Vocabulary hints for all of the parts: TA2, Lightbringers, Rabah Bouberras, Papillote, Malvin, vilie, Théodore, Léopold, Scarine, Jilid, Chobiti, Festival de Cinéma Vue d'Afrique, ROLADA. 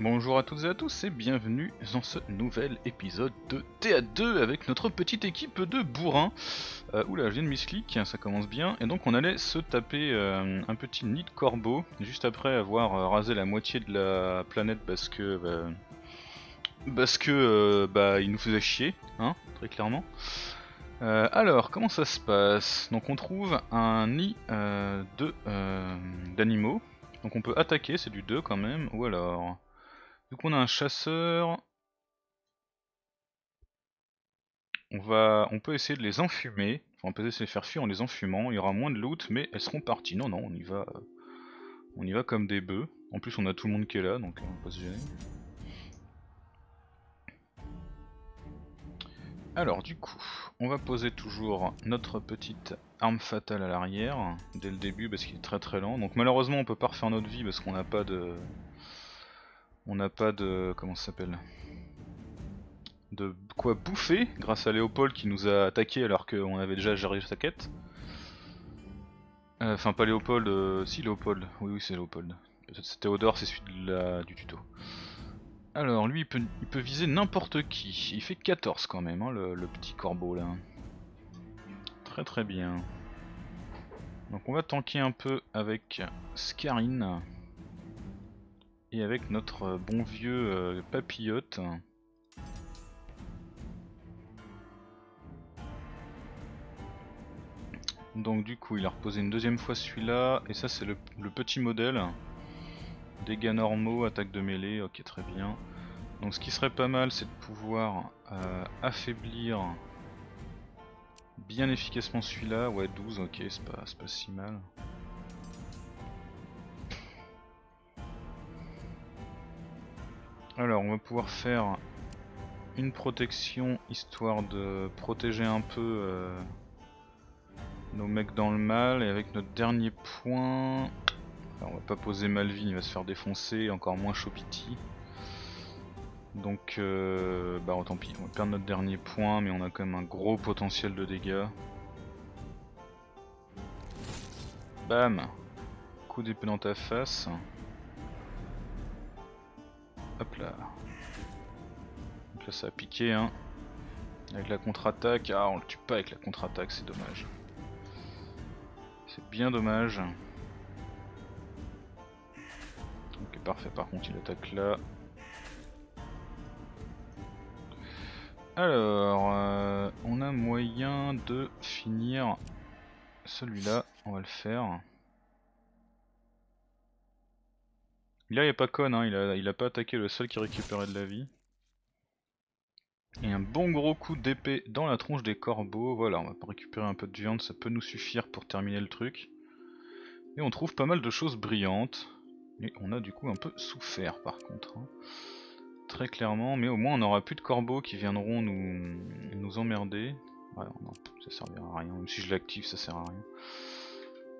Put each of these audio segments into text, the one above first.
Bonjour à toutes et à tous et bienvenue dans ce nouvel épisode de TA2 avec notre petite équipe de bourrins. Oula, je viens de misclic, ça commence bien. Et donc on allait se taper un petit nid de corbeau juste après avoir rasé la moitié de la planète parce que il nous faisait chier, hein, très clairement. Alors comment ça se passe? Donc on trouve un nid d'animaux. Donc on peut attaquer, c'est du 2 quand même, ou alors... Donc on a un chasseur, on peut essayer de les enfumer, enfin on peut essayer de les faire fuir en les enfumant, il y aura moins de loot, mais elles seront parties. Non non, on y va comme des bœufs, en plus on a tout le monde qui est là, donc on va pas se gêner. Alors du coup, on va poser toujours notre petite arme fatale à l'arrière, dès le début parce qu'il est très très lent, donc malheureusement on peut pas refaire notre vie parce qu'on n'a pas de... comment ça s'appelle, de quoi bouffer grâce à Léopold qui nous a attaqué alors qu'on avait déjà géré sa quête. Enfin pas Léopold, si Léopold, oui c'est Léopold. C'est Théodore, c'est celui de du tuto. Alors lui il peut viser n'importe qui, il fait 14 quand même hein, le petit corbeau là. Très très bien. Donc on va tanker un peu avec Scarine. Et avec notre bon vieux papillote. Donc du coup il a reposé une deuxième fois celui-là. Et ça c'est le petit modèle. Dégâts normaux, attaque de mêlée, ok très bien. Donc ce qui serait pas mal c'est de pouvoir affaiblir bien efficacement celui-là. Ouais 12 ok, c'est pas si mal. Alors on va pouvoir faire une protection histoire de protéger un peu nos mecs dans le mal, et avec notre dernier point, alors, on va pas poser Malvin, il va se faire défoncer, encore moins Chobiti, donc oh, tant pis, on va perdre notre dernier point, mais on a quand même un gros potentiel de dégâts. Bam, coup d'épée dans ta face. Hop là. Donc là ça a piqué hein. Avec la contre-attaque. Ah on le tue pas avec la contre-attaque, c'est dommage. C'est bien dommage. Ok parfait, par contre il attaque là. Alors on a moyen de finir celui-là, on va le faire. Là il est pas con, hein, il a pas attaqué le seul qui récupérait de la vie. Et un bon gros coup d'épée dans la tronche des corbeaux, voilà, on va récupérer un peu de viande, ça peut nous suffire pour terminer le truc. Et on trouve pas mal de choses brillantes, et on a du coup un peu souffert par contre, hein. Très clairement, mais au moins on n'aura plus de corbeaux qui viendront nous emmerder. Ouais, non, ça servira à rien, même si je l'active ça sert à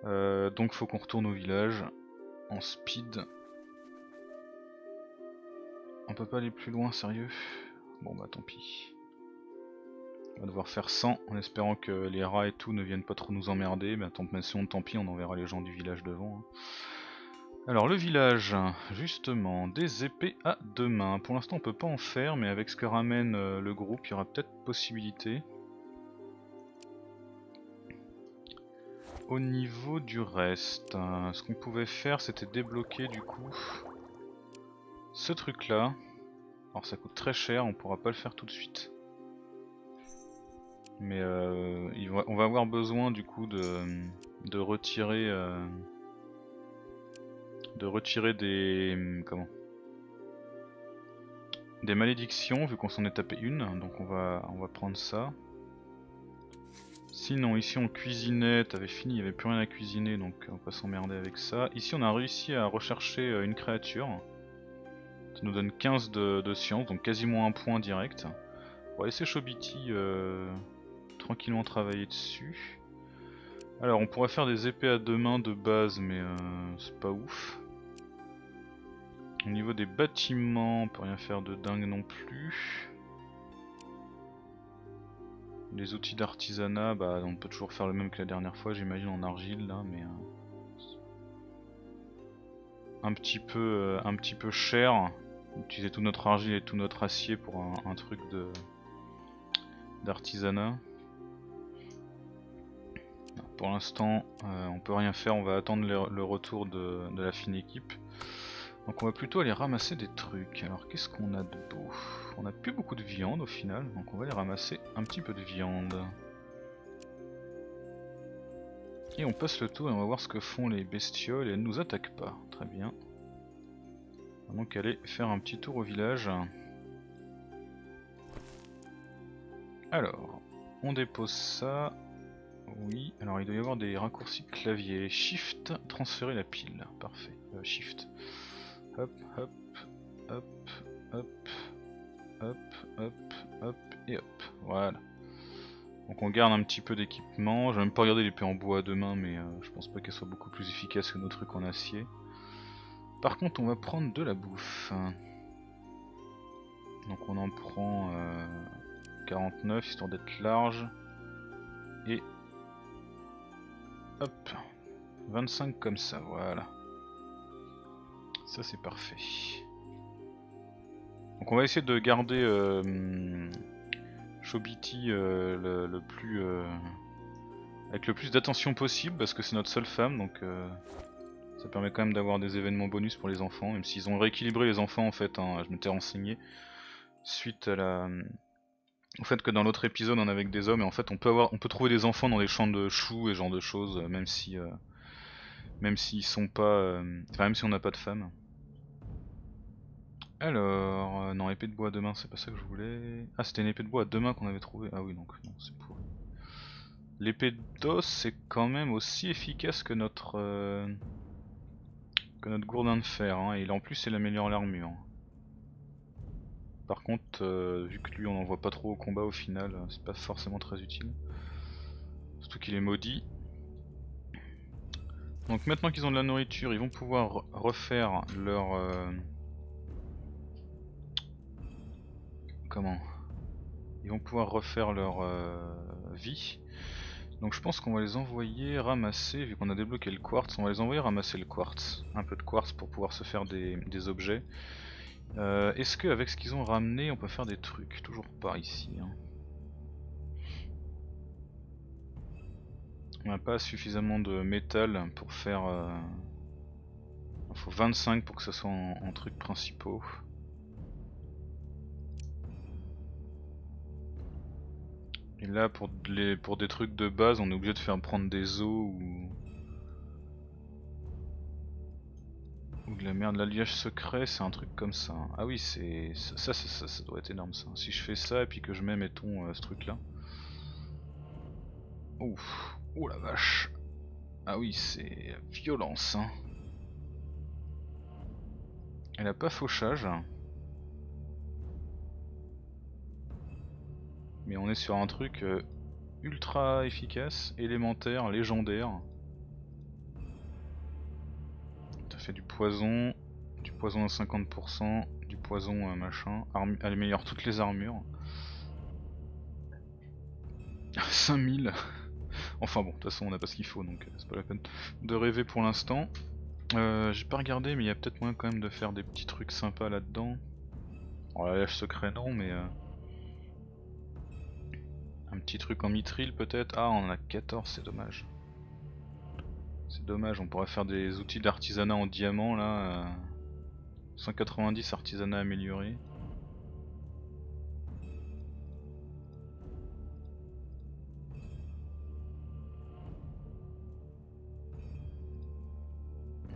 rien. Donc faut qu'on retourne au village, en speed. On peut pas aller plus loin, sérieux? Bon bah tant pis. On va devoir faire 100 en espérant que les rats et tout ne viennent pas trop nous emmerder. Mais tant pis, on enverra les gens du village devant. Alors le village, justement, des épées à deux mains. Pour l'instant on peut pas en faire, mais avec ce que ramène le groupe, il y aura peut-être possibilité. Au niveau du reste, ce qu'on pouvait faire c'était débloquer du coup... ce truc là, alors ça coûte très cher, on pourra pas le faire tout de suite. Mais on va avoir besoin du coup de retirer des... comment ? Des malédictions, vu qu'on s'en est tapé une, donc on va prendre ça. Sinon ici on cuisinait, t'avais fini, il n'y avait plus rien à cuisiner, donc on va pas s'emmerder avec ça. Ici on a réussi à rechercher une créature. Ça nous donne 15 de science, donc quasiment un point direct. On va laisser Chobiti tranquillement travailler dessus. Alors on pourrait faire des épées à deux mains de base, mais c'est pas ouf. Au niveau des bâtiments, on peut rien faire de dingue non plus. Les outils d'artisanat, bah on peut toujours faire le même que la dernière fois, j'imagine en argile là, mais... un petit peu cher. Utiliser tout notre argile et tout notre acier pour un truc de d'artisanat. Pour l'instant, on peut rien faire, on va attendre le retour de la fine équipe. Donc on va plutôt aller ramasser des trucs. Alors qu'est-ce qu'on a de beau? On n'a plus beaucoup de viande au final, donc on va aller ramasser un petit peu de viande. Et on passe le tour et on va voir ce que font les bestioles et elles ne nous attaquent pas. Très bien. On va donc aller faire un petit tour au village. Alors, on dépose ça. Oui, alors il doit y avoir des raccourcis clavier. Shift, transférer la pile. Parfait. Shift. Hop, hop, hop, hop, hop, hop, hop, et hop. Voilà. Donc on garde un petit peu d'équipement. Je vais même pas regarder l'épée en bois demain, mais je pense pas qu'elle soit beaucoup plus efficace que nos trucs en acier. Par contre, on va prendre de la bouffe. Donc on en prend 49, histoire d'être large. Et hop, 25 comme ça, voilà. Ça c'est parfait. Donc on va essayer de garder Chobiti le plus avec le plus d'attention possible, parce que c'est notre seule femme, donc ça permet quand même d'avoir des événements bonus pour les enfants, même s'ils ont rééquilibré les enfants en fait, hein, je m'étais renseigné suite à la... Au fait que dans l'autre épisode on est avec des hommes et en fait on peut trouver des enfants dans les champs de choux et ce genre de choses, même s'ils sont pas même si on n'a pas de femmes. Alors non, épée de bois à deux mains, c'est pas ça que je voulais. Ah, c'était une épée de bois à deux mains qu'on avait trouvé. Ah oui, donc non, c'est pour l'épée d'os, c'est quand même aussi efficace que notre gourdin de fer, hein, et en plus elle améliore l'armure. Par contre, vu que lui on n'en voit pas trop au combat au final, c'est pas forcément très utile. Surtout qu'il est maudit. Donc maintenant qu'ils ont de la nourriture, ils vont pouvoir refaire leur... Comment? Ils vont pouvoir refaire leur vie. Donc je pense qu'on va les envoyer ramasser, vu qu'on a débloqué le quartz, on va les envoyer ramasser le quartz. Un peu de quartz pour pouvoir se faire des objets. Est-ce qu'avec ce qu'ils ont ramené on peut faire des trucs? Toujours pas ici, hein. On n'a pas suffisamment de métal pour faire... Il faut 25 pour que ce soit en trucs principaux. Et là pour des trucs de base on est obligé de faire prendre des os ou de la merde, l'alliage secret, c'est un truc comme ça. Ah oui, c'est ça doit être énorme ça. Si je fais ça et puis que je mets, mettons, ce truc là. Ouf, oh la vache. Ah oui, c'est violence, hein. Elle a pas fauchage. Mais on est sur un truc ultra efficace, élémentaire, légendaire. Du poison, à 50%, du poison machin, elle améliore toutes les armures. 5000. Enfin bon, de toute façon on n'a pas ce qu'il faut, donc c'est pas la peine de rêver pour l'instant. J'ai pas regardé, mais il y a peut-être moyen quand même de faire des petits trucs sympas là-dedans. Bon, l'alliage secret non, mais un petit truc en mithril peut-être. Ah, on en a 14, c'est dommage. C'est dommage, on pourrait faire des outils d'artisanat en diamant là. 190 artisanat amélioré.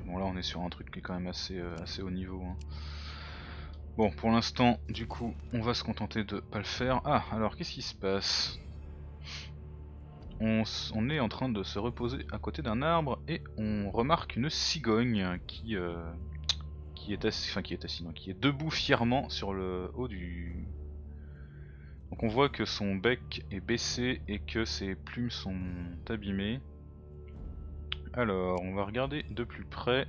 Bon, là on est sur un truc qui est quand même assez haut niveau, hein. Bon, pour l'instant du coup on va se contenter de pas le faire. Ah, alors qu'est-ce qui se passe? On est en train de se reposer à côté d'un arbre et on remarque une cigogne qui est debout fièrement sur le haut du... Donc on voit que son bec est baissé et que ses plumes sont abîmées. Alors on va regarder de plus près.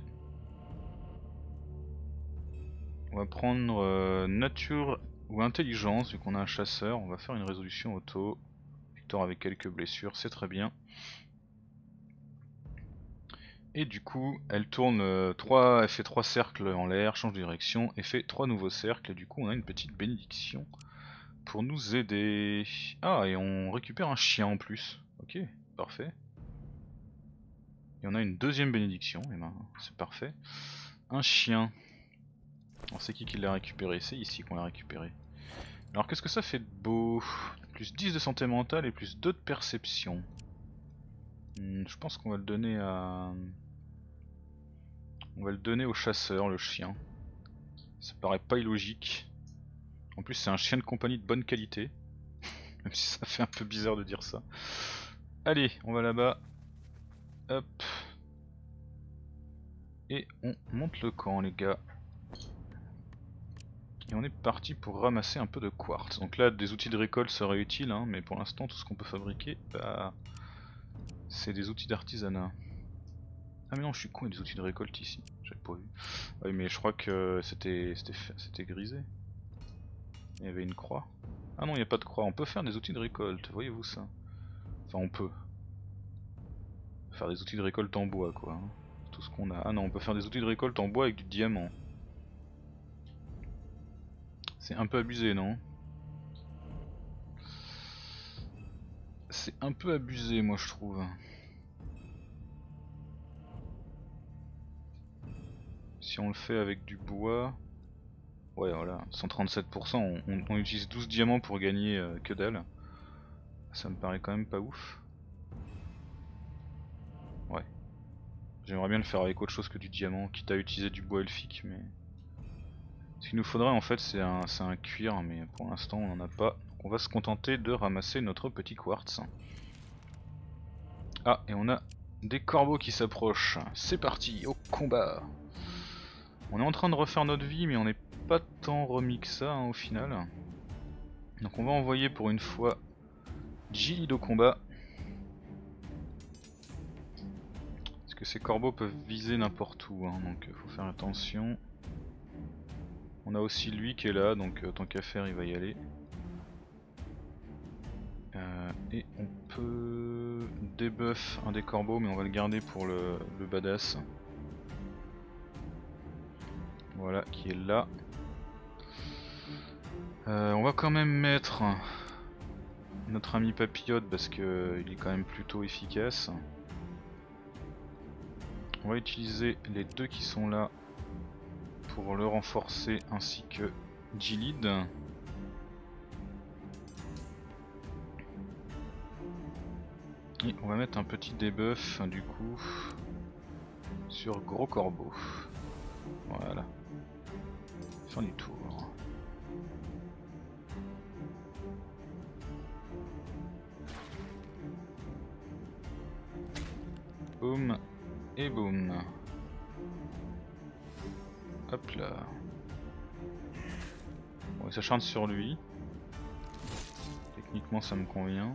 On va prendre nature ou intelligence, vu qu'on a un chasseur. On va faire une résolution auto. Avec quelques blessures, c'est très bien. Et du coup, elle tourne 3, elle fait 3 cercles en l'air, change de direction, et fait 3 nouveaux cercles, et du coup on a une petite bénédiction pour nous aider. Ah, et on récupère un chien en plus. Ok, parfait. Et on a une deuxième bénédiction, et ben c'est parfait. Un chien. On sait qui l'a récupéré, c'est ici qu'on l'a récupéré. Alors qu'est-ce que ça fait de beau? Plus 10 de santé mentale et plus 2 de perception. Je pense qu'on va le donner à... On va le donner au chasseur, le chien. Ça paraît pas illogique. En plus c'est un chien de compagnie de bonne qualité. Même si ça fait un peu bizarre de dire ça. Allez, on va là-bas. Hop. Et on monte le camp les gars. Et on est parti pour ramasser un peu de quartz. Donc là des outils de récolte seraient utiles hein, mais pour l'instant tout ce qu'on peut fabriquer bah, c'est des outils d'artisanat. Ah mais non je suis con, il y a des outils de récolte ici, j'avais pas vu. Ah oui mais je crois que c'était grisé. Il y avait une croix. Ah non il n'y a pas de croix, on peut faire des outils de récolte, voyez-vous ça. Enfin on peut faire des outils de récolte en bois quoi. Tout ce qu'on a. Ah non on peut faire des outils de récolte en bois avec du diamant. C'est un peu abusé non? C'est un peu abusé moi je trouve. Si on le fait avec du bois... Ouais voilà, 137%, on utilise 12 diamants pour gagner que dalle. Ça me paraît quand même pas ouf. Ouais. J'aimerais bien le faire avec autre chose que du diamant, quitte à utiliser du bois elfique mais... Ce qu'il nous faudrait en fait c'est un cuir mais pour l'instant on n'en a pas. Donc on va se contenter de ramasser notre petit quartz. Ah et on a des corbeaux qui s'approchent. C'est parti, au combat. On est en train de refaire notre vie mais on n'est pas tant remis que ça hein, au final. Donc on va envoyer pour une fois Jilid au combat. Parce que ces corbeaux peuvent viser n'importe où hein, donc faut faire attention. On a aussi lui qui est là, donc tant qu'à faire il va y aller. Et on peut débuff un des corbeaux mais on va le garder pour le badass. Voilà qui est là. On va quand même mettre notre ami Papillote parce qu'il est quand même plutôt efficace. On va utiliser les deux qui sont là pour le renforcer ainsi que Jilid. Et on va mettre un petit debuff du coup sur gros corbeau. Voilà. Fin du tour. Boum et boum. Hop là. Bon, il s'acharne sur lui. Techniquement ça me convient.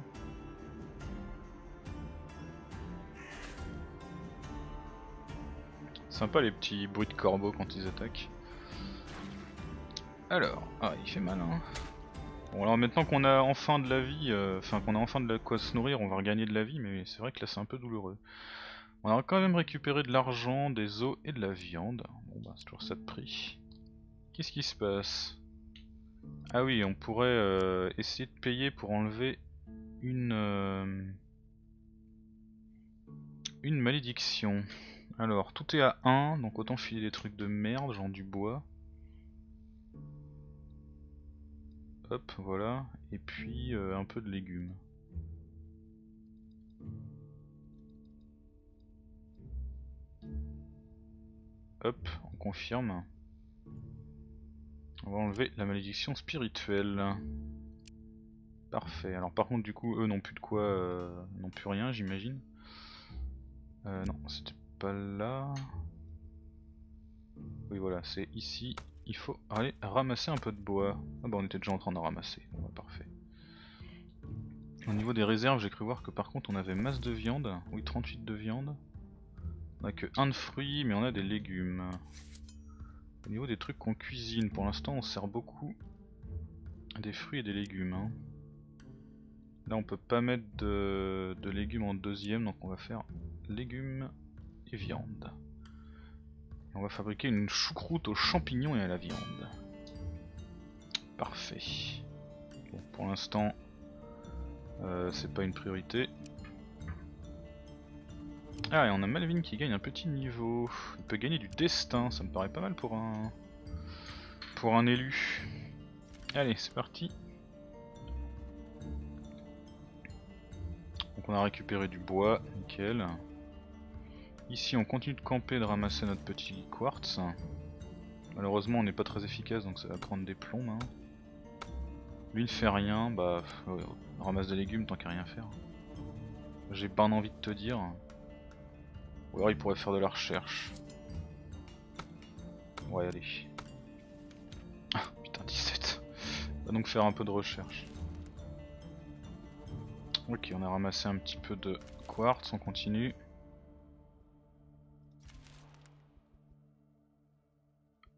Sympa les petits bruits de corbeaux quand ils attaquent. Alors, ah il fait mal hein. Bon alors maintenant qu'on a enfin de la vie, qu'on a enfin de la quoi se nourrir, on va regagner de la vie mais c'est vrai que là c'est un peu douloureux. On a quand même récupéré de l'argent, des os et de la viande. Bon bah c'est toujours ça de prix. Qu'est-ce qui se passe? Ah oui, on pourrait essayer de payer pour enlever une malédiction. Alors tout est à 1, donc autant filer des trucs de merde, genre du bois. Hop, voilà. Et puis un peu de légumes. Hop, on confirme. On va enlever la malédiction spirituelle. Parfait. Alors par contre du coup eux n'ont plus de quoi, n'ont plus rien j'imagine. Non, c'était pas là. Oui voilà, c'est ici. Il faut aller ramasser un peu de bois. Ah bah on était déjà en train de ramasser. Bon bah parfait. Au niveau des réserves, j'ai cru voir que par contre on avait masse de viande. Oui, 38 de viande. On a que 1 de fruits mais on a des légumes. Au niveau des trucs qu'on cuisine, pour l'instant on sert beaucoup des fruits et des légumes hein. Là on peut pas mettre de légumes en deuxième, donc on va faire légumes et viande. Et on va fabriquer une choucroute aux champignons et à la viande. Parfait. Bon, pour l'instant, c'est pas une priorité. Ah, et on a Malvin qui gagne un petit niveau. Il peut gagner du destin, ça me paraît pas mal pour un élu. Allez, c'est parti. Donc on a récupéré du bois, nickel. Ici on continue de camper, de ramasser notre petit quartz. Malheureusement on n'est pas très efficace donc ça va prendre des plombes. Hein. Lui il fait rien, bah on ramasse des légumes tant qu'à rien faire. J'ai bien envie de te dire. Ou alors il pourrait faire de la recherche. Ouais, allez. Ah putain, 17. On va donc faire un peu de recherche. Ok, on a ramassé un petit peu de quartz, on continue.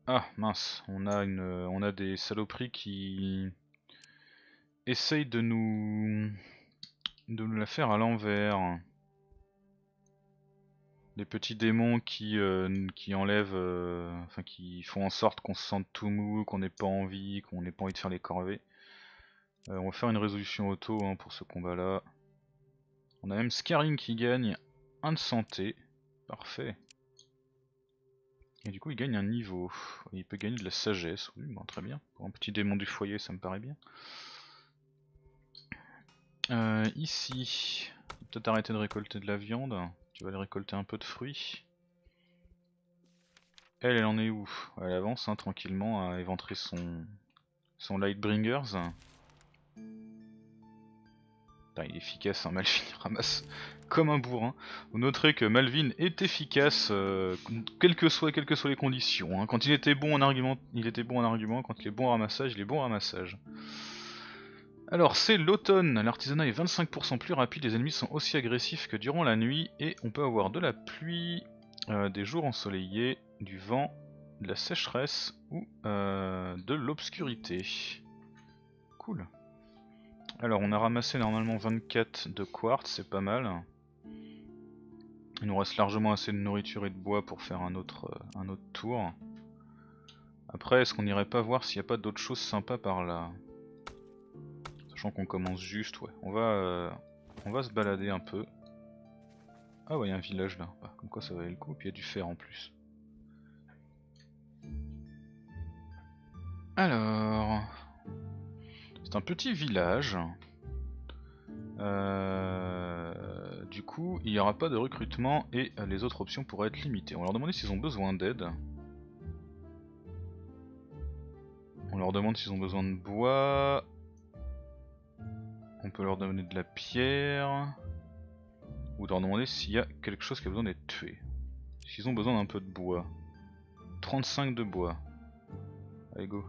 Ah mince, on a des saloperies qui essayent de nous la faire à l'envers. Des petits démons qui enlèvent, enfin qui font en sorte qu'on se sente tout mou, qu'on n'ait pas envie de faire les corvées. On va faire une résolution auto hein, pour ce combat là. On a même Scarine qui gagne 1 de santé, parfait. Et du coup il gagne un niveau, il peut gagner de la sagesse, oui bon, très bien. Pour un petit démon du foyer ça me paraît bien. Ici, peut-être arrêter de récolter de la viande. Tu vas aller récolter un peu de fruits. Elle en est où? Elle avance hein, tranquillement à éventrer son Lightbringers. Putain, il est efficace, hein, Malvin ramasse comme un bourrin. Vous noterez que Malvin est efficace quelles que soient les conditions. Hein. Quand il était bon en argument, il était bon en argument. Quand il est bon en ramassage, il est bon en ramassage. Alors c'est l'automne, l'artisanat est 25% plus rapide, les ennemis sont aussi agressifs que durant la nuit et on peut avoir de la pluie, des jours ensoleillés, du vent, de la sécheresse ou de l'obscurité. Cool. Alors on a ramassé normalement 24 de quartz, c'est pas mal. Il nous reste largement assez de nourriture et de bois pour faire un autre tour. Après est-ce qu'on n'irait pas voir s'il n'y a pas d'autres choses sympas par là ? Qu'on commence juste, ouais. On va se balader un peu. Ah ouais, il y a un village là. Bah, comme quoi ça valait le coup. Et puis il y a du fer en plus. Alors, c'est un petit village. Du coup, il n'y aura pas de recrutement et les autres options pourraient être limitées. On va leur demander s'ils ont besoin d'aide. On leur demande s'ils ont besoin de bois. On peut leur donner de la pierre, ou leur demander s'il y a quelque chose qui a besoin d'être tué. S'ils ont besoin d'un peu de bois. 35 de bois. Allez go.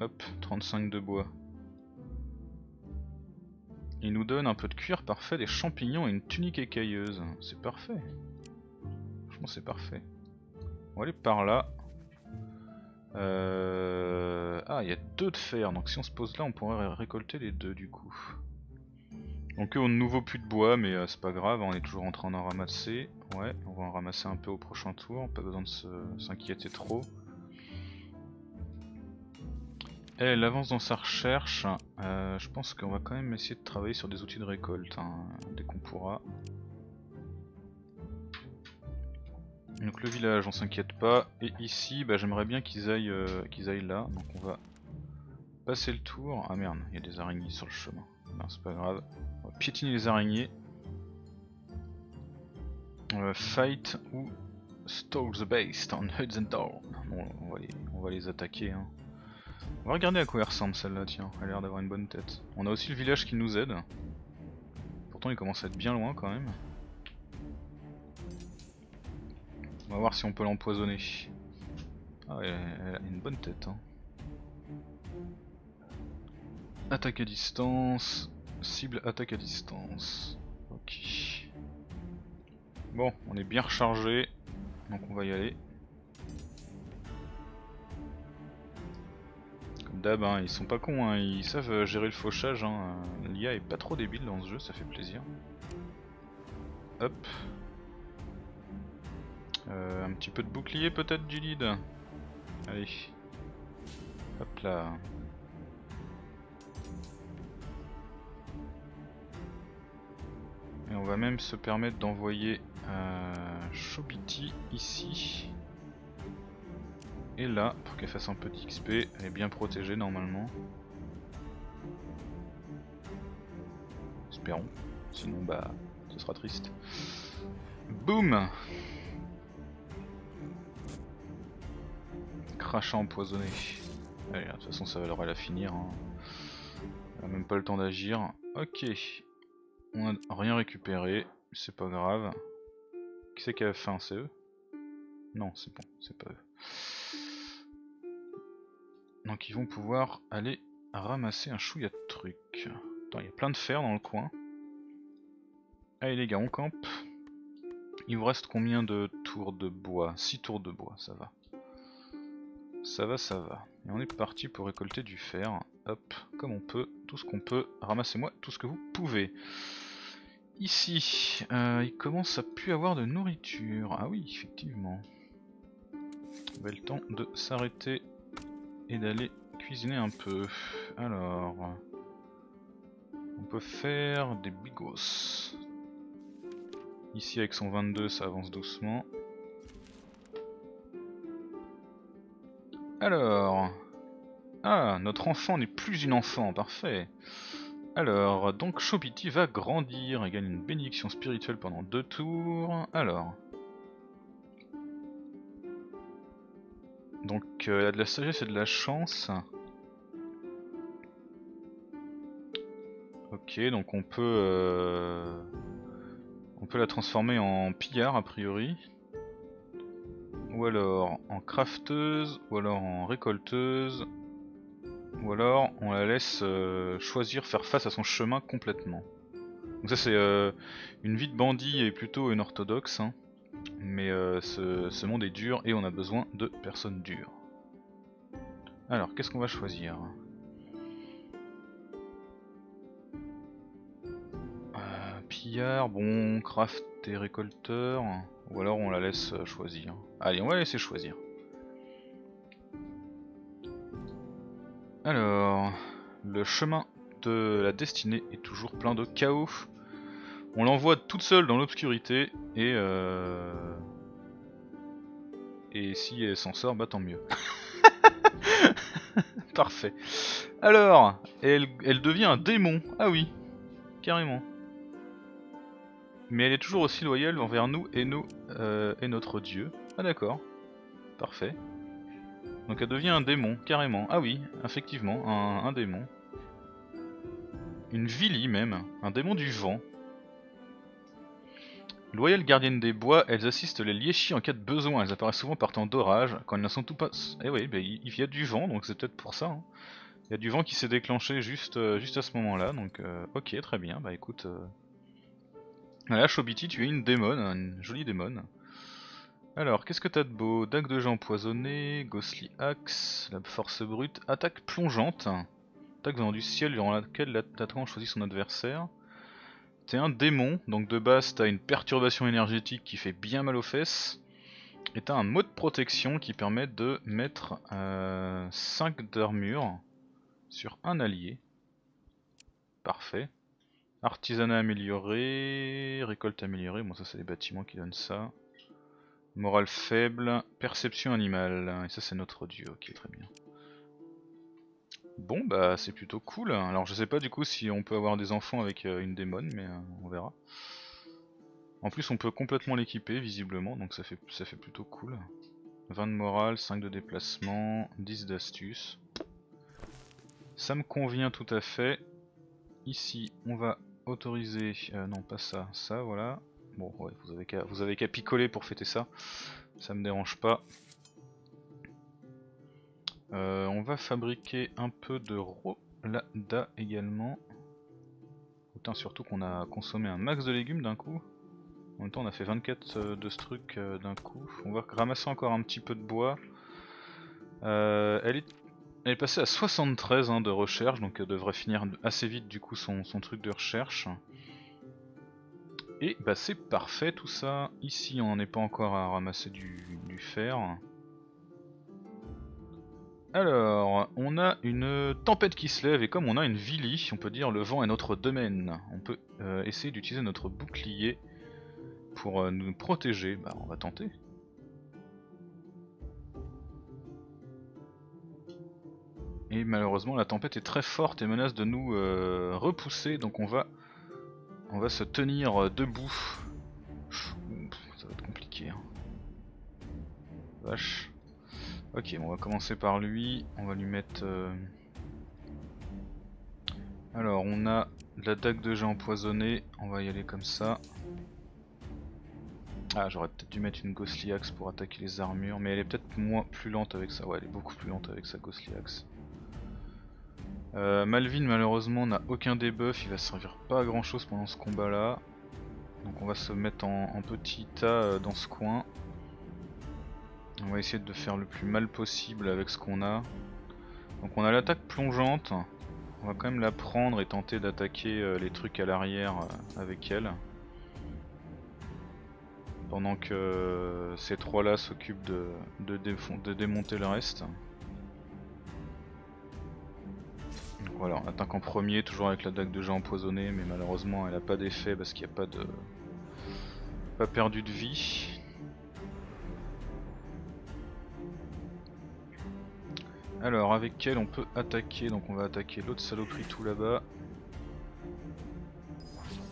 Hop, 35 de bois. Ils nous donnent un peu de cuir, parfait, des champignons et une tunique écailleuse. C'est parfait. Franchement c'est parfait. On va aller par là. Ah, il y a 2 de fer, donc si on se pose là, on pourrait récolter les 2 du coup. Donc eux ont de nouveau plus de bois, mais c'est pas grave, on est toujours en train d'en ramasser. Ouais, on va en ramasser un peu au prochain tour, pas besoin de s'inquiéter trop. Elle avance dans sa recherche, je pense qu'on va quand même essayer de travailler sur des outils de récolte, hein, dès qu'on pourra. Donc le village on s'inquiète pas, et ici bah, j'aimerais bien qu'ils aillent là, donc on va passer le tour. Ah merde, il y a des araignées sur le chemin, c'est pas grave, on va piétiner les araignées. Fight ou stole the base on Hoods and Down. Bon, on va les attaquer hein. On va regarder à quoi elle ressemble celle-là, tiens, elle a l'air d'avoir une bonne tête. On a aussi le village qui nous aide, pourtant il commence à être bien loin quand même. On va voir si on peut l'empoisonner. Ah, elle a une bonne tête. Hein. Attaque à distance. Cible attaque à distance. Ok. Bon, on est bien rechargé. Donc on va y aller. Comme d'hab, hein, ils sont pas cons. Hein, ils savent gérer le fauchage. Hein. L'IA est pas trop débile dans ce jeu, ça fait plaisir. Hop. Un petit peu de bouclier peut-être, Jilid. Allez. Hop là. Et on va même se permettre d'envoyer Chobiti ici. Et là, pour qu'elle fasse un peu d'XP, elle est bien protégée normalement. Espérons. Sinon, bah, ce sera triste. Boum! Crachat empoisonné. Allez, de toute façon, ça va la finir. Hein. Elle a même pas le temps d'agir. Ok. On n'a rien récupéré. C'est pas grave. Qui c'est qui a faim? C'est eux? Non, c'est bon, c'est pas eux. Donc, ils vont pouvoir aller ramasser un chouïa de trucs. Attends, il y a plein de fer dans le coin. Allez les gars, on campe. Il vous reste combien de tours de bois? 6 tours de bois, ça va. Ça va, ça va. Et on est parti pour récolter du fer. Hop, comme on peut, tout ce qu'on peut. Ramassez-moi tout ce que vous pouvez. Ici, il commence à plus avoir de nourriture. Ah oui, effectivement. On avait le temps de s'arrêter et d'aller cuisiner un peu. Alors, on peut faire des bigos. Ici avec son 22, ça avance doucement. Alors... Ah, notre enfant n'est plus une enfant, parfait. Alors, donc Chobiti va grandir et gagne une bénédiction spirituelle pendant 2 tours. Alors... Donc, elle a de la sagesse et de la chance. Ok, donc on peut la transformer en pillard a priori. Ou alors en crafteuse, ou alors en récolteuse, ou alors on la laisse choisir, faire face à son chemin complètement. Donc ça c'est une vie de bandit et plutôt une orthodoxe, hein. Mais ce monde est dur et on a besoin de personnes dures. Alors qu'est-ce qu'on va choisir? Pillard, bon, craft et récolteur... Ou alors on la laisse choisir. Allez, on va la laisser choisir. Alors, le chemin de la destinée est toujours plein de chaos. On l'envoie toute seule dans l'obscurité et si elle s'en sort, bah tant mieux. Parfait. Alors, elle devient un démon. Ah oui, carrément. Mais elle est toujours aussi loyale envers nous et notre dieu. Ah d'accord, parfait. Donc elle devient un démon, carrément. Ah oui, effectivement, un démon. Une vilie même, un démon du vent. Loyale gardienne des bois, elles assistent les liéchis en cas de besoin. Elles apparaissent souvent par temps d'orage, quand elles ne sont tout pas... Eh oui, bah, il y a du vent, donc c'est peut-être pour ça. Hein. Il y a du vent qui s'est déclenché juste à ce moment-là. Donc ok, très bien, bah écoute... Voilà, Chobiti, tu es une démone, une jolie démone. Alors, qu'est-ce que t'as de beau? Dague de gens empoisonné, Ghostly Axe, la force brute, attaque plongeante. Attaque venant du ciel durant laquelle l'attaquant choisit son adversaire. T'es un démon, donc de base t'as une perturbation énergétique qui fait bien mal aux fesses. Et t'as un mot de protection qui permet de mettre 5 d'armure sur un allié. Parfait. Artisanat amélioré, récolte améliorée, bon ça c'est les bâtiments qui donnent ça. Morale faible, perception animale, et ça c'est notre dieu, ok très bien. Bon bah c'est plutôt cool, alors je sais pas du coup si on peut avoir des enfants avec une démone, mais on verra. En plus on peut complètement l'équiper visiblement, donc ça fait plutôt cool. 20 de morale, 5 de déplacement, 10 d'astuce. Ça me convient tout à fait. Ici on va... Autoriser, non pas ça, ça voilà. Bon ouais, vous avez qu'à picoler pour fêter ça, ça me dérange pas. On va fabriquer un peu de ROLADA également. Putain, surtout qu'on a consommé un max de légumes d'un coup. En même temps on a fait 24 de ce truc d'un coup. On va ramasser encore un petit peu de bois. Elle est passée à 73 hein, de recherche, donc elle devrait finir assez vite du coup son truc de recherche. Et bah c'est parfait tout ça. Ici on n'en est pas encore à ramasser du fer. Alors, on a une tempête qui se lève et comme on a une vilie, on peut dire le vent est notre domaine. On peut essayer d'utiliser notre bouclier pour nous protéger. Bah on va tenter. Et malheureusement la tempête est très forte et menace de nous repousser, donc on va se tenir debout. Ça va être compliqué. Hein. Vache. Ok, on va commencer par lui, on va lui mettre... Alors on a de la dague de jet empoisonnée, on va y aller comme ça. Ah, j'aurais peut-être dû mettre une Ghostly Axe pour attaquer les armures, mais elle est peut-être plus lente avec ça. Ouais, elle est beaucoup plus lente avec sa Ghostly Axe. Malvin malheureusement n'a aucun debuff, il va servir pas à grand chose pendant ce combat là. Donc on va se mettre en petit tas dans ce coin. On va essayer de faire le plus mal possible avec ce qu'on a. Donc on a l'attaque plongeante, on va quand même la prendre et tenter d'attaquer les trucs à l'arrière avec elle. Pendant que ces trois là s'occupent de démonter le reste. Voilà, on attaque en premier, toujours avec la dague de jet empoisonnée, mais malheureusement elle n'a pas d'effet parce qu'il n'y a pas perdu de vie. Alors avec elle on peut attaquer, donc on va attaquer l'autre saloperie tout là-bas.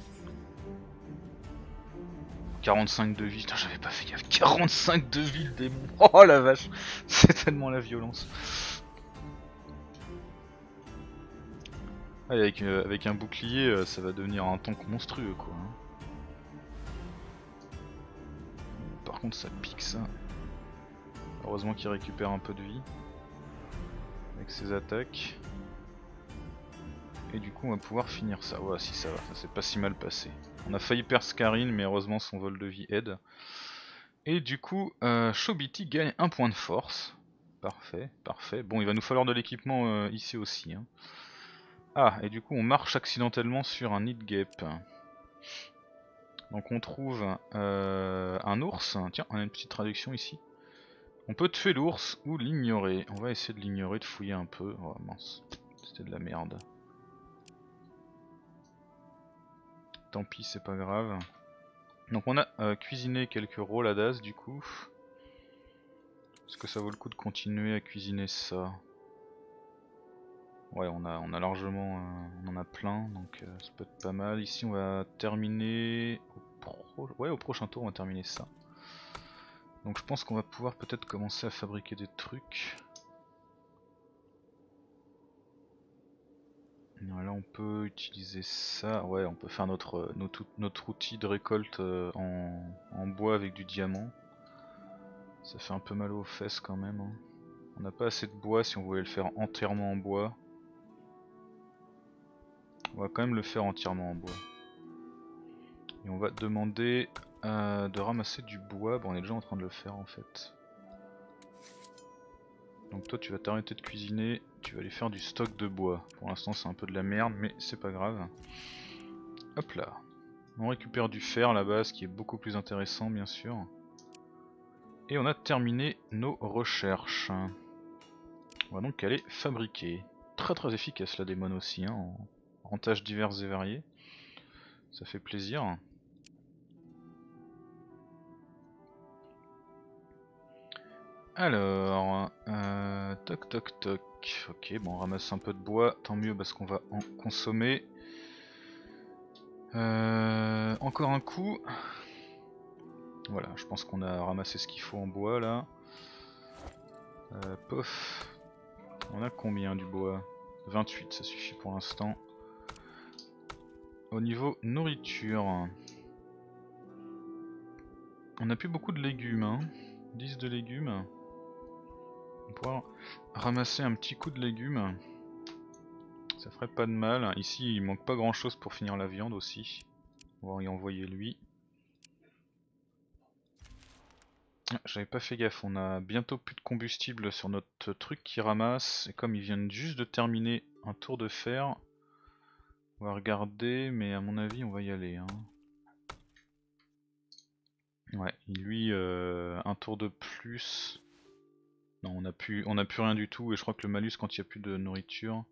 « 45 de vie, putain j'avais pas fait gaffe, 45 de vie le démon, oh la vache, c'est tellement la violence !» Avec un bouclier, ça va devenir un tank monstrueux quoi. Par contre ça pique ça. Heureusement qu'il récupère un peu de vie avec ses attaques. Et du coup on va pouvoir finir ça. Ouais si ça va, ça s'est pas si mal passé. On a failli perdre Scarine mais heureusement son vol de vie aide. Et du coup Chobiti gagne un point de force. Parfait, parfait. Bon il va nous falloir de l'équipement ici aussi. Hein. Ah, et du coup on marche accidentellement sur un nid de guêpe. Donc on trouve un ours, tiens on a une petite traduction ici. On peut tuer l'ours ou l'ignorer, on va essayer de l'ignorer, de fouiller un peu. Oh mince, c'était de la merde. Tant pis c'est pas grave. Donc on a cuisiné quelques roladas du coup. Est-ce que ça vaut le coup de continuer à cuisiner ça? Ouais, on a largement, on en a plein, donc ça peut être pas mal. Ici, on va terminer au prochain tour, on va terminer ça. Donc je pense qu'on va pouvoir peut-être commencer à fabriquer des trucs. Là, on peut utiliser ça. Ouais, on peut faire notre outil de récolte en bois avec du diamant. Ça fait un peu mal aux fesses quand même. Hein. On n'a pas assez de bois si on voulait le faire entièrement en bois. On va quand même le faire entièrement en bois. Et on va demander de ramasser du bois. Bon, on est déjà en train de le faire en fait. Donc toi tu vas t'arrêter de cuisiner, tu vas aller faire du stock de bois. Pour l'instant c'est un peu de la merde mais c'est pas grave. Hop là. On récupère du fer là-bas, ce qui est beaucoup plus intéressant bien sûr. Et on a terminé nos recherches. On va donc aller fabriquer. Très très efficace la démon aussi, hein, en tâches diverses et variées. Ça fait plaisir. Alors, toc toc toc. Ok, bon on ramasse un peu de bois, tant mieux parce qu'on va en consommer. Encore un coup. Voilà, je pense qu'on a ramassé ce qu'il faut en bois là. Pof. On a combien du bois? 28, ça suffit pour l'instant. Au niveau nourriture, on n'a plus beaucoup de légumes, hein. 10 de légumes. On pourra ramasser un petit coup de légumes. Ça ferait pas de mal. Ici, il manque pas grand chose pour finir la viande aussi. On va y envoyer lui. J'avais pas fait gaffe, on a bientôt plus de combustible sur notre truc qui ramasse, et comme ils viennent juste de terminer un tour de fer, on va regarder, mais à mon avis on va y aller. Hein. Ouais, lui, un tour de plus. Non, on a plus rien du tout, et je crois que le malus quand il n'y a plus de nourriture.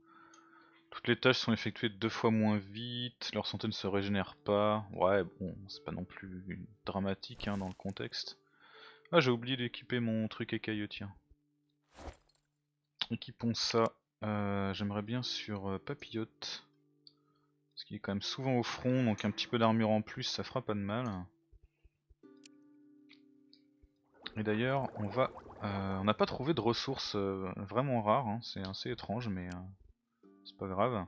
Toutes les tâches sont effectuées 2 fois moins vite, leur santé ne se régénère pas. Ouais, bon, c'est pas non plus dramatique hein, dans le contexte. Ah, j'ai oublié d'équiper mon truc écailleux, tiens. Équipons ça, j'aimerais bien sur Papillote. Parce qu'il est quand même souvent au front, donc un petit peu d'armure en plus, ça fera pas de mal. Et d'ailleurs, on va... on n'a pas trouvé de ressources vraiment rares, hein, c'est assez étrange, mais... c'est pas grave.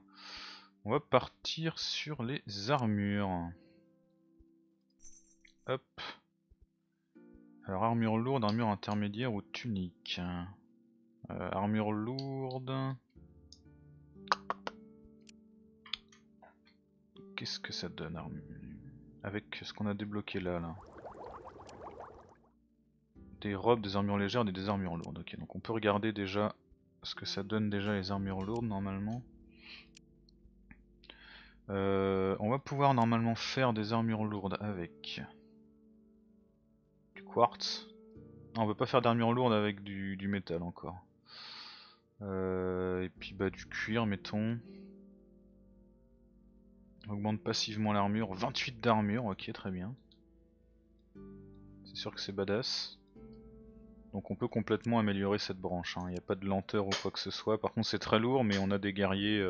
On va partir sur les armures. Hop. Alors armure lourde, armure intermédiaire ou tunique. Armure lourde. Qu'est-ce que ça donne avec ce qu'on a débloqué là. Des robes, des armures légères et des armures lourdes. Ok, donc on peut regarder déjà ce que ça donne déjà les armures lourdes normalement. On va pouvoir normalement faire des armures lourdes avec du quartz. Non, on peut pas faire d'armure lourde avec du métal encore. Et puis bah du cuir mettons. On augmente passivement l'armure, 28 d'armure, ok très bien. C'est sûr que c'est badass. Donc on peut complètement améliorer cette branche, hein. Il n'y a pas de lenteur ou quoi que ce soit. Par contre c'est très lourd mais on a des guerriers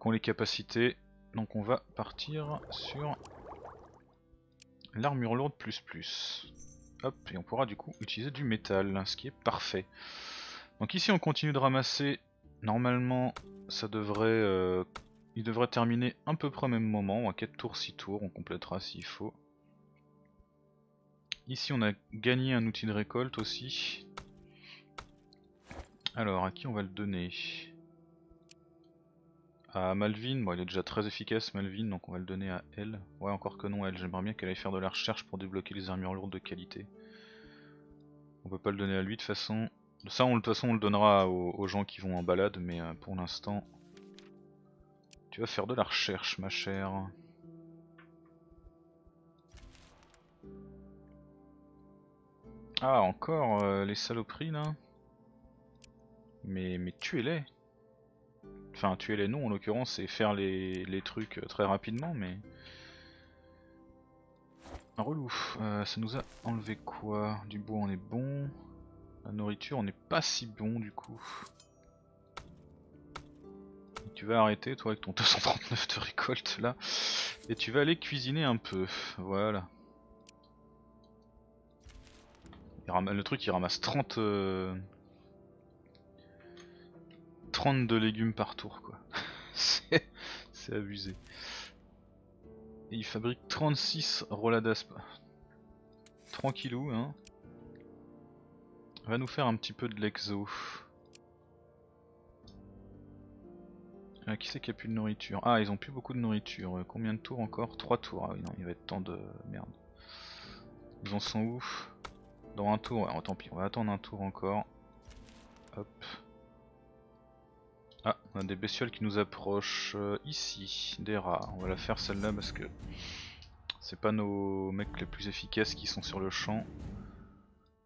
qui ont les capacités. Donc on va partir sur l'armure lourde ++. Hop, et on pourra du coup utiliser du métal, ce qui est parfait. Donc ici on continue de ramasser. Normalement ça devrait... il devrait terminer à peu près au même moment, à 4 tours, 6 tours, on complétera s'il faut. Ici on a gagné un outil de récolte aussi. Alors à qui on va le donner? À Malvin, bon il est déjà très efficace Malvin donc on va le donner à elle. Ouais encore que non elle, j'aimerais bien qu'elle aille faire de la recherche pour débloquer les armures lourdes de qualité. On peut pas le donner à lui de toute façon. Ça de toute façon on le donnera aux gens qui vont en balade mais pour l'instant... Tu vas faire de la recherche ma chère. Ah encore les saloperies là. Mais tuez-les. Enfin tuez-les non en l'occurrence c'est faire les trucs très rapidement mais... Relou, ça nous a enlevé quoi? Du bois on est bon. La nourriture on n'est pas si bon du coup. Tu vas arrêter toi avec ton 239 de récolte là. Et tu vas aller cuisiner un peu, voilà. Le truc il ramasse 30 de légumes par tour quoi. C'est abusé. Et il fabrique 36 roladas. Tranquillou hein. Va nous faire un petit peu de l'exo. Qui c'est qui a plus de nourriture? Ah ils ont plus beaucoup de nourriture. Combien de tours encore? 3 tours. Ah oui non il va être temps de... merde. Ils en sont où? Dans un tour, alors, tant pis, on va attendre un tour encore. Hop. Ah, on a des bestioles qui nous approchent ici, des rats. On va la faire celle-là parce que c'est pas nos mecs les plus efficaces qui sont sur le champ.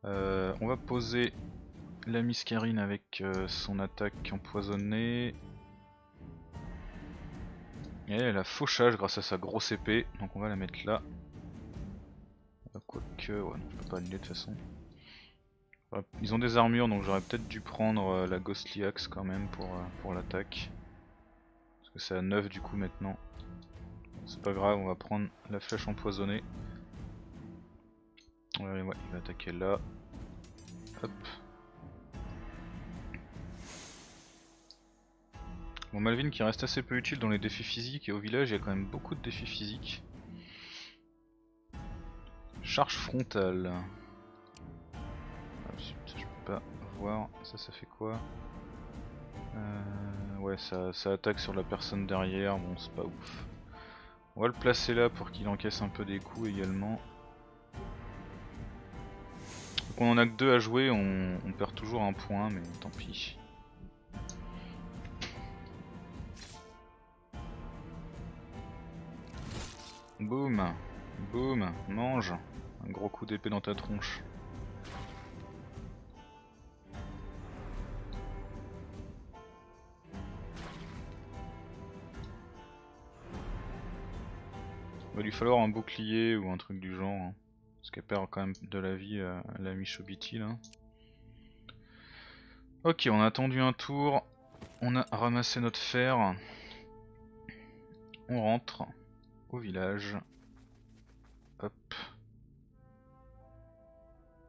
On va poser l'ami Scarine avec son attaque empoisonnée. Et elle a fauchage grâce à sa grosse épée, donc on va la mettre là. Quoique, ouais, non, je peux pas annuler de toute façon. Enfin, ils ont des armures donc j'aurais peut-être dû prendre la Ghostly Axe quand même pour l'attaque. Parce que c'est à 9 du coup maintenant. C'est pas grave, on va prendre la flèche empoisonnée. Ouais, il va attaquer là. Hop. Bon, Malvin qui reste assez peu utile dans les défis physiques et au village il y a quand même beaucoup de défis physiques. Charge frontale. Ah, je peux pas voir. Ça fait quoi? Ouais, ça attaque sur la personne derrière. Bon, c'est pas ouf. On va le placer là pour qu'il encaisse un peu des coups également. Donc on en a que 2 à jouer. On perd toujours un point, mais tant pis. Boum. Boum. Mange. Un gros coup d'épée dans ta tronche. Il va lui falloir un bouclier ou un truc du genre, hein. Parce qu'elle perd quand même de la vie à l'ami Chobiti là. Ok, on a attendu un tour, on a ramassé notre fer, on rentre au village. Hop.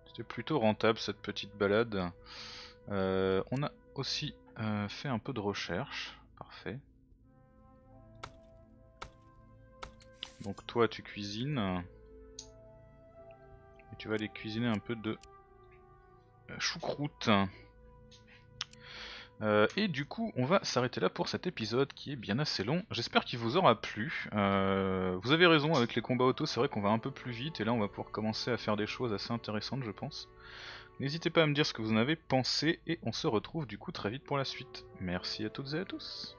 C'était plutôt rentable cette petite balade. On a aussi fait un peu de recherche, parfait. Donc toi tu cuisines, et tu vas aller cuisiner un peu de choucroute. Et du coup on va s'arrêter là pour cet épisode qui est bien assez long. J'espère qu'il vous aura plu. Vous avez raison, avec les combats auto c'est vrai qu'on va un peu plus vite, et là on va pouvoir commencer à faire des choses assez intéressantes je pense. N'hésitez pas à me dire ce que vous en avez pensé, et on se retrouve du coup très vite pour la suite. Merci à toutes et à tous.